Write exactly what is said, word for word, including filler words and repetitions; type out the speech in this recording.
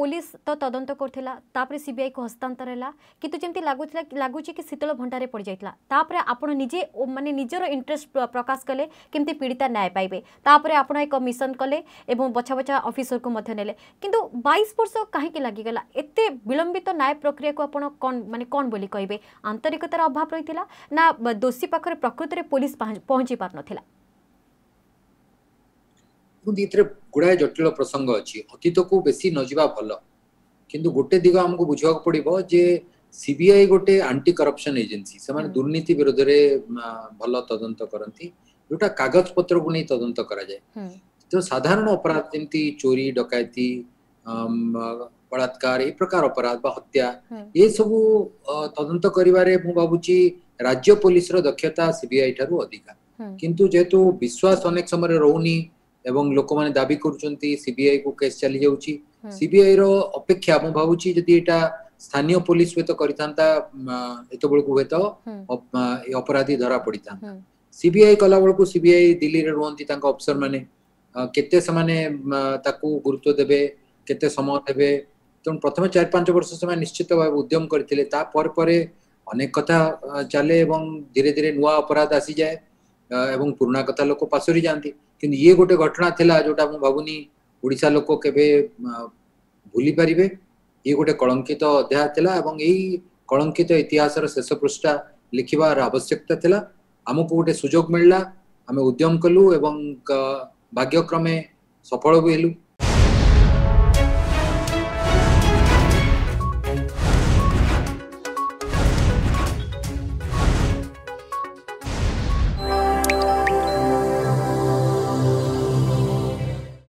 Police तो तदंत कर सीबीआई को हस्तांतर है कितु जमी लगुला लगुच कि शीतल भंडार पड़ जाता तापर आप निजे मानने निजर इंटरेस्ट प्रकाश कले किमती पीड़िता न्याय पाइबे तापर आप एक मिशन कले बछा बछा अफिसर को नेले किंतु बाईस वर्ष कहीं लगिगला एत विलंबित न्याय प्रक्रिया को आपड़ कौन माने कौन बोली कहे आंतरिकतार अभाव रही है ना दोषी पाखे प्रकृत में पुलिस पहुँची पार नाला गुड़ाए जटिल प्रसंग अच्छी अतीत को बेसी नजवा भल किंतु गोटे दिग आमको बुझा पड़ो जे सीबीआई गोटे आंटी करप्शन एजेन्सी से माने दुर्नीति विरोध में भल तदंत करती जोटा कागज पत्र को नहीं तदंत कराए तो साधारण अपराध जमी चोरी डकैती बलात्कार ये प्रकार अपराध बा हत्या ये सब तदंत करिवारे मु बाबुची राज्य पुलिस रो दक्षता सीबीआई ठारू अधिका किंतु जेतु विश्वास अनेक समय रहूनी एवं लोक मैंने दाबी करुचंती सीबीआई को केस चली जाउची सीबीआई रो अपेक्षा मु भाबुची जदी एटा स्थानीय पुलिस हुए तो करतांता एतो बळ को हुए तो अपराधी धरा पड़ता सीबीआई कला बळ को सीबीआई दिल्ली रे रोंती तांका ऑफिसर माने केते से माने ताकू गुरुत्व देबे केते समय देबे तो प्रथम चार पांच वर्ष से निश्चित भाव उद्यम करथिले ता पर परे अनेक कथा चले एवं धीरे धीरे नुआ अपराध आसी जाए एवं पुराना कथा लोक पासरी जाती किंतु ये गोटे घटना थिला जोटा मु भाबुनी ओडिसा लोक केबे भूली पारिबे ये गोटे कलंकित अध्याय थिला एवं एई कलंकित इतिहासर शेष पृष्ठा लिखिबार आवश्यकता थिला आमको गोटे सुजोग मिलला आमे उद्यम कलु एवं भाग्यक्रमे सफल भी हेलु।